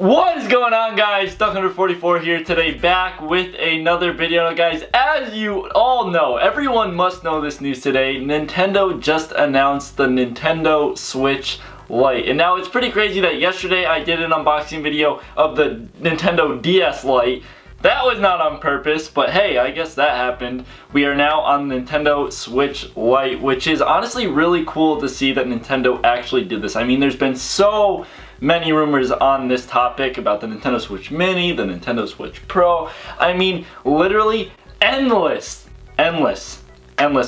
What is going on, guys? DuckHunter44 here today, back with another video. Guys, as you all know, everyone must know this news today. Nintendo just announced the Nintendo Switch Lite. And now it's pretty crazy that yesterday I did an unboxing video of the Nintendo DS Lite. That was not on purpose, but hey, I guess that happened. We are now on Nintendo Switch Lite, which is honestly really cool to see that Nintendo actually did this. I mean, there's been so many rumors on this topic about the Nintendo Switch Mini, the Nintendo Switch Pro. I mean, literally endless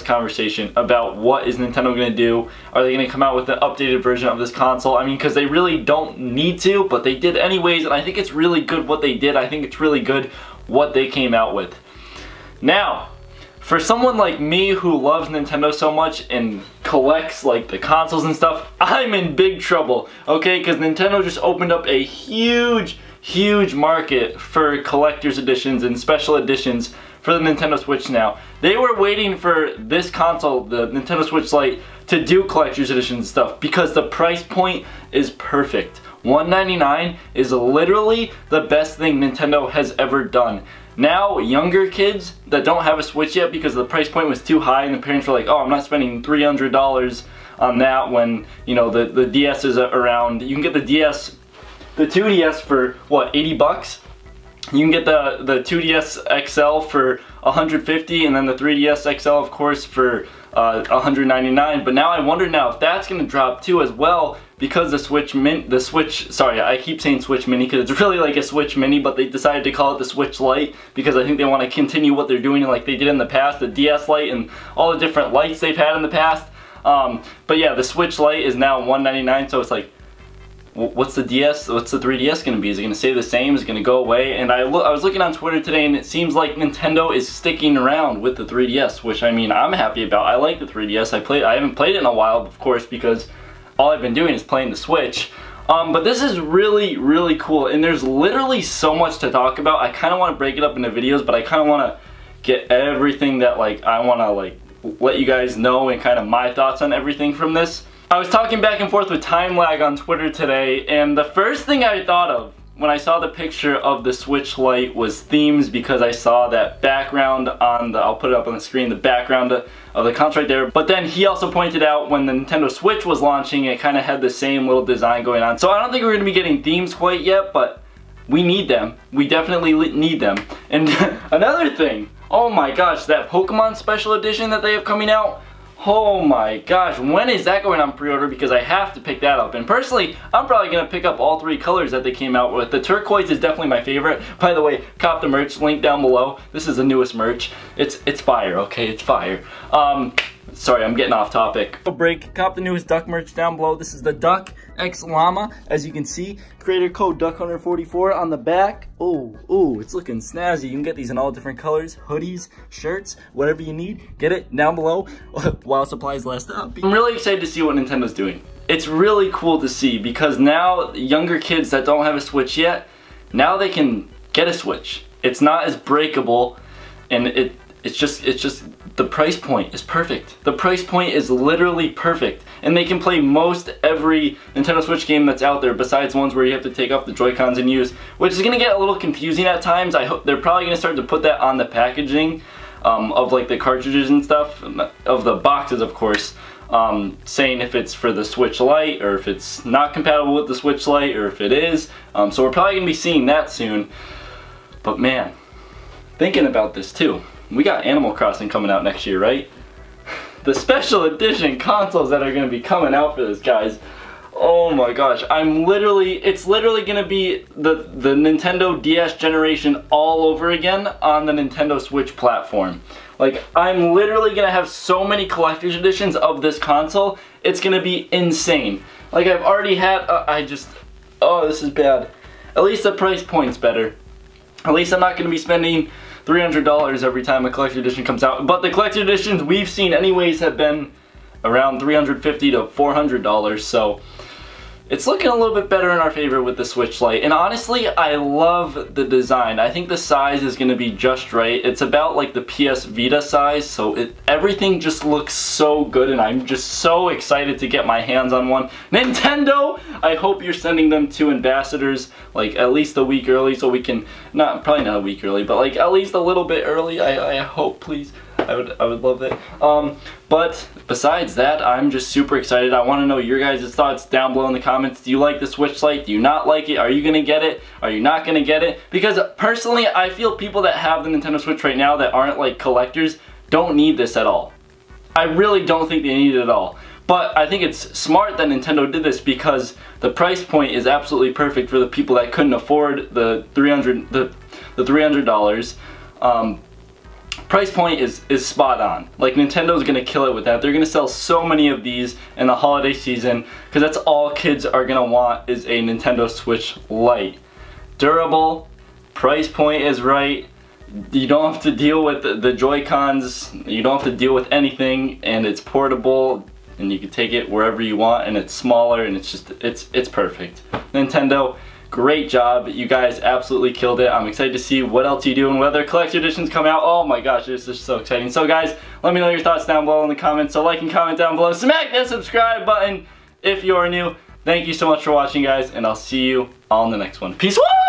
conversation about what is Nintendo going to do. Are they going to come out with an updated version of this console? I mean, because they really don't need to, but they did anyways, and I think it's really good what they did. I think it's really good what they came out with. Now, for someone like me who loves Nintendo so much and collects like the consoles and stuff, I'm in big trouble, okay? Because Nintendo just opened up a huge market for collector's editions and special editions for the Nintendo Switch now. They were waiting for this console, the Nintendo Switch Lite, to do collector's edition stuff because the price point is perfect. $199 is literally the best thing Nintendo has ever done. Now, younger kids that don't have a Switch yet because the price point was too high and the parents were like, oh, I'm not spending $300 on that when, you know, the DS is around. You can get the DS, the 2DS for, what, 80 bucks? You can get the 2DS XL for 150 and then the 3DS XL, of course, for 199. But now I wonder now if that's going to drop too as well because the Switch, sorry, I keep saying Switch Mini because it's really like a Switch Mini, but they decided to call it the Switch Lite because I think they want to continue what they're doing like they did in the past, the DS Lite and all the different lights they've had in the past. But yeah, the Switch Lite is now $199, so it's like, what's the DS? What's the 3DS going to be? Is it going to stay the same? Is it going to go away? And I was looking on Twitter today, and it seems like Nintendo is sticking around with the 3DS, which, I mean, I'm happy about. I like the 3DS. I haven't played it in a while, of course, because all I've been doing is playing the Switch. But this is really cool, and there's literally so much to talk about. I kind of want to break it up into videos, but I kind of want to get everything that I want to let you guys know and kind of my thoughts on everything from this. I was talking back and forth with Time Lag on Twitter today, and the first thing I thought of when I saw the picture of the Switch Lite was themes, because I saw that background on the, I'll put it up on the screen, the background of the console right there. But then he also pointed out when the Nintendo Switch was launching, it kind of had the same little design going on. So I don't think we're going to be getting themes quite yet, but we need them. We definitely need them. And another thing, oh my gosh, that Pokemon Special Edition that they have coming out, oh my gosh, when is that going on pre-order? Because I have to pick that up. And personally, I'm probably going to pick up all three colors that they came out with. The turquoise is definitely my favorite. By the way, cop the merch, link down below. This is the newest merch. It's fire, okay? It's fire. Sorry, I'm getting off topic. Break, cop the newest Duck merch down below. This is the Duck X Llama, as you can see. Creator code DuckHunter44 on the back. Oh, it's looking snazzy. You can get these in all different colors, hoodies, shirts, whatever you need. Get it down below while supplies last up. I'm really excited to see what Nintendo's doing. It's really cool to see because now younger kids that don't have a Switch yet, now they can get a Switch. It's not as breakable, and it's just the price point is perfect. The price point is literally perfect. And they can play most every Nintendo Switch game that's out there besides ones where you have to take off the Joy-Cons and use, which is gonna get a little confusing at times. I hope they're probably gonna start to put that on the packaging of like the cartridges and stuff, of the boxes, of course, saying if it's for the Switch Lite or if it's not compatible with the Switch Lite or if it is. So we're probably gonna be seeing that soon. But man, thinking about this too, we got Animal Crossing coming out next year, right? The special edition consoles that are going to be coming out for this, guys. Oh my gosh, I'm literally, it's literally going to be the Nintendo DS generation all over again on the Nintendo Switch platform. Like, I'm literally going to have so many collector's editions of this console, it's going to be insane. Like, I've already had, oh, this is bad. At least the price point's better. At least I'm not going to be spending $300 every time a collector edition comes out, but the collector editions we've seen anyways have been around $350 to $400, so It's looking a little bit better in our favor with the Switch Lite, and honestly, I love the design. I think the size is gonna be just right. It's about like the PS Vita size, so everything just looks so good, and I'm just so excited to get my hands on one. Nintendo, I hope you're sending them to ambassadors like at least a week early so we can, probably not a week early, but like at least a little bit early, I hope, please. I would love that. But besides that, I'm just super excited. I want to know your guys' thoughts down below in the comments. Do you like the Switch Lite? Do you not like it? Are you going to get it? Are you not going to get it? Because personally, I feel people that have the Nintendo Switch right now that aren't like collectors don't need this at all. I really don't think they need it at all. But I think it's smart that Nintendo did this because the price point is absolutely perfect for the people that couldn't afford the $300. Price point is spot on. Like, Nintendo's gonna kill it with that. They're gonna sell so many of these in the holiday season because that's all kids are gonna want is a Nintendo Switch Lite. Durable, price point is right, you don't have to deal with the Joy-Cons, you don't have to deal with anything, and it's portable, and you can take it wherever you want, and it's smaller, and it's just, it's perfect. Nintendo, great job. You guys absolutely killed it. I'm excited to see what else you do and whether collector editions come out. Oh my gosh, this is so exciting. So guys, let me know your thoughts down below in the comments. So like and comment down below. Smack that subscribe button if you are new. Thank you so much for watching, guys, and I'll see you all in the next one. Peace out!